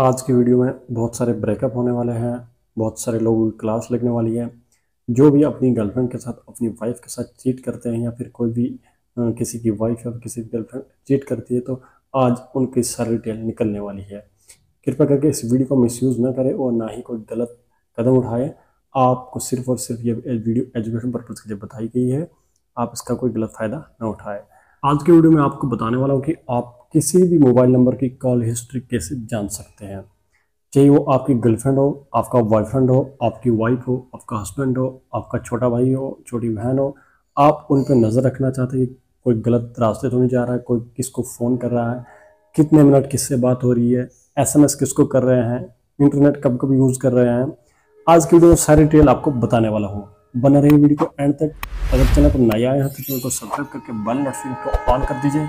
आज की वीडियो में बहुत सारे ब्रेकअप होने वाले हैं, बहुत सारे लोगों की क्लास लगने वाली है। जो भी अपनी गर्लफ्रेंड के साथ, अपनी वाइफ के साथ चीट करते हैं या फिर कोई भी किसी की वाइफ या किसी की गर्लफ्रेंड चीट करती है, तो आज उनकी सारी डिटेल निकलने वाली है। कृपया करके इस वीडियो को मिसयूज़ ना करें और ना ही कोई गलत कदम उठाएं। आपको सिर्फ और सिर्फ ये वीडियो एजुकेशन पर्पज़ के लिए बताई गई है, आप इसका कोई गलत फ़ायदा ना उठाएँ। आज की वीडियो में आपको बताने वाला हूँ कि आप किसी भी मोबाइल नंबर की कॉल हिस्ट्री कैसे जान सकते हैं, चाहे वो आपकी गर्लफ्रेंड हो, आपका बॉयफ्रेंड हो, आपकी वाइफ हो, आपका हस्बैंड हो, आपका छोटा भाई हो, छोटी बहन हो। आप उन पर नज़र रखना चाहते हैं कि कोई गलत रास्ते तो नहीं जा रहा है, कोई किसको फ़ोन कर रहा है, कितने मिनट किससे बात हो रही है, SMS किसको कर रहे हैं, इंटरनेट कब कब यूज़ कर रहे हैं। आज की वीडियो में सारी डिटेल आपको बताने वाला हूँ, बने रही वीडियो को एंड तक। अगर चैनल पर नए आए हैं तो चैनल को सब्सक्राइब करके बेल नोटिफिकेशन को ऑन कर दीजिए।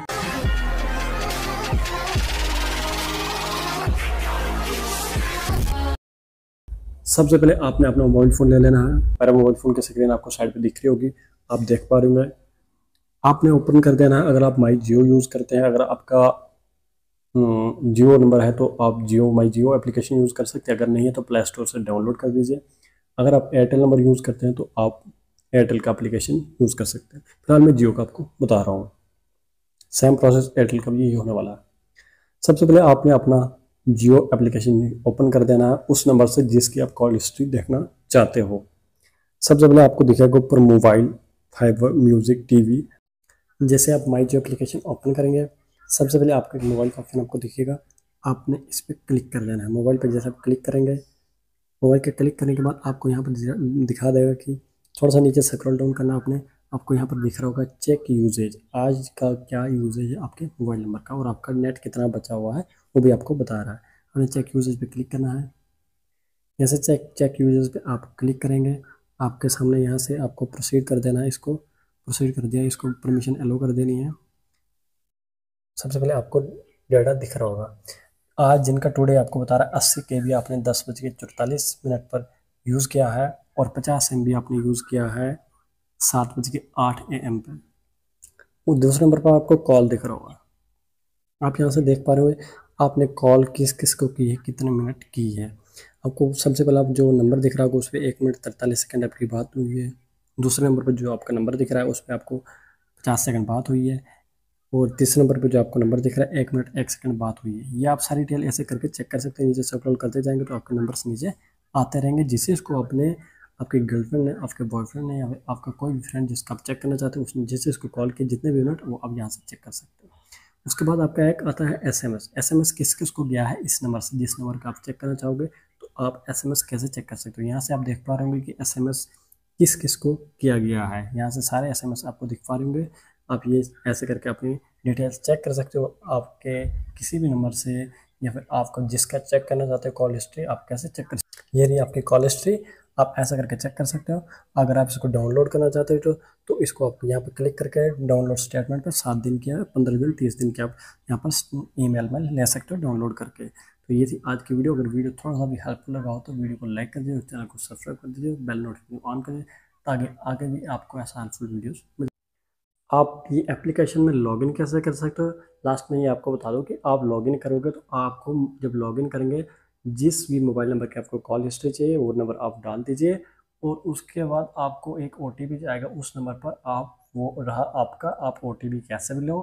सबसे पहले आपने अपना मोबाइल फ़ोन ले लेना है। मेरा मोबाइल फ़ोन की स्क्रीन आपको साइड पे दिख रही होगी, आप देख पा रहे होंगे। आपने ओपन कर देना है। अगर आप माई जियो यूज़ करते हैं, अगर आपका जियो नंबर है तो आप जियो माई जियो एप्लीकेशन यूज़ कर सकते हैं, अगर नहीं है तो प्ले स्टोर से डाउनलोड कर दीजिए। अगर आप एयरटेल नंबर यूज़ करते हैं तो आप एयरटेल का एप्लीकेशन यूज़ कर सकते हैं। फिलहाल मैं जियो का आपको बता रहा हूँ, सेम प्रोसेस एयरटेल का भी यही होने वाला है। सबसे पहले आपने अपना जियो एप्लीकेशन ओपन कर देना है, उस नंबर से जिसकी आप कॉल हिस्ट्री देखना चाहते हो। सबसे पहले आपको दिखेगा ऊपर मोबाइल, फाइबर, म्यूज़िक, टीवी। जैसे आप माई जियो एप्लीकेशन ओपन करेंगे, सबसे पहले आपका मोबाइल का ऑप्शन आपको दिखेगा, आपने इस पर क्लिक कर देना है। मोबाइल पर जैसे आप क्लिक करेंगे, मोबाइल पर क्लिक करने के बाद आपको यहाँ पर दिखा देगा कि थोड़ा सा नीचे स्क्रॉल डाउन करना। आपको यहाँ पर दिख रहा होगा चेक यूजेज, आज का क्या यूजेज है आपके मोबाइल नंबर का और आपका नेट कितना बचा हुआ है वो भी आपको बता रहा है। हमें चेक यूजेज पे क्लिक करना है। जैसे चेक यूजेज पे आप क्लिक करेंगे, आपके सामने यहाँ से आपको प्रोसीड कर देना है। इसको प्रोसीड कर दिया, इसको परमिशन अलो कर देनी है। सबसे पहले आपको डाटा दिख रहा होगा आज जिनका टुडे आपको बता रहा है 80 KB आपने 10:44 पर यूज़ किया है और 50 MB आपने यूज़ किया है 7:08 AM पर। वो दूसरे नंबर पर आपको कॉल दिख रहा होगा, आप यहाँ से देख पा रहे हो आपने कॉल किस किस को की है, कितने मिनट की है। आपको सबसे पहला जो नंबर दिख रहा होगा उस पर 1 मिनट 43 सेकंड आपकी बात हुई है। दूसरे नंबर पर जो आपका नंबर दिख रहा है उस पर आपको 50 सेकंड बात हुई है। और तीसरे नंबर पर जो आपको नंबर दिख रहा है 1 मिनट 1 सेकंड बात हुई है। ये आप सारी डिटेल ऐसे करके चेक कर सकते हैं। नीचे स्क्रॉल करते जाएंगे तो आपके नंबर्स नीचे आते रहेंगे, जिससे इसको अपने आपके गर्लफ्रेंड ने, आपके बॉयफ्रेंड ने या आपका कोई भी फ्रेंड जिसका आप चेक करना चाहते हो, उसने जिससे इसको कॉल किए जितने भी मिनट, वो आप यहाँ से चेक कर सकते हो। उसके बाद आपका एक आता है SMS। SMS किस किस को गया है इस नंबर से, जिस नंबर का आप चेक करना चाहोगे, तो आप SMS कैसे चेक कर सकते हो। यहाँ से आप देख पा रहे होंगे कि SMS किस किस को किया गया है। यहाँ से सारे SMS आपको दिख पा रहे होंगे। आप ये ऐसे करके अपनी डिटेल्स चेक कर सकते हो। आपके किसी भी नंबर से या फिर आपको जिसका चेक करना चाहते हो कॉल हिस्ट्री, आप कैसे चेक कर सकते। ये रही आपकी कॉल हिस्ट्री, आप ऐसा करके चेक कर सकते हो। अगर आप इसको डाउनलोड करना चाहते हो तो इसको आप यहाँ पर क्लिक करके डाउनलोड स्टेटमेमेंट पर 7 दिन की है, 15 दिन, 30 दिन की आप यहाँ पर ईमेल में ले सकते हो डाउनलोड करके। तो ये थी आज की वीडियो। अगर वीडियो थोड़ा सा भी हेल्पफुल लगा हो तो वीडियो को लाइक कर दीजिए, चैनल को सब्सक्राइब कर दीजिए, बेल नोटिफिकेशन ऑन कर दीजिए, ताकि आगे भी आपको ऐसा हेल्पफुल वीडियोज़ मिले। आप ये एप्लीकेशन में लॉगिन कैसे कर सकते हो, लास्ट में ये आपको बता दूँ कि आप लॉगिन करोगे तो आपको जब लॉगिन करेंगे जिस भी मोबाइल नंबर के आपको कॉल हिस्ट्री चाहिए वो नंबर आप डाल दीजिए और उसके बाद आपको एक OTP जाएगा। उस नंबर पर आप वो रहा आपका, आप OTP कैसे भी लो,